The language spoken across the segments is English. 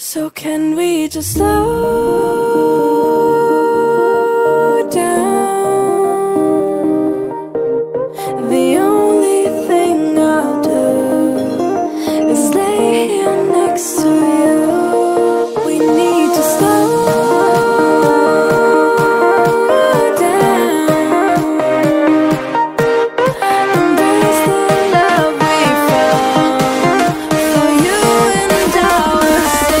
So can we just slow down? The only thing I'll do is lay here next to you. We need to slow down, embrace the love we found, for you and ours. And so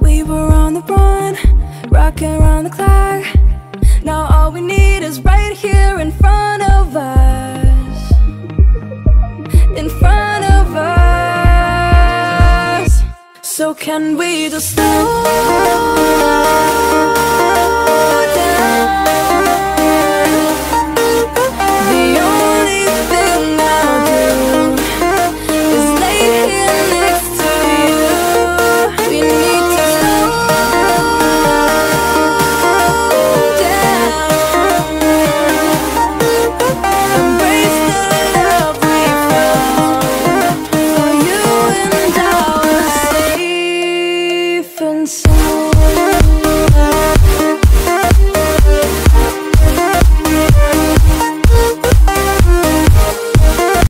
we were on the run, rocking around the clock. Now all we need is right here in front of us. In front of us. So can we just slow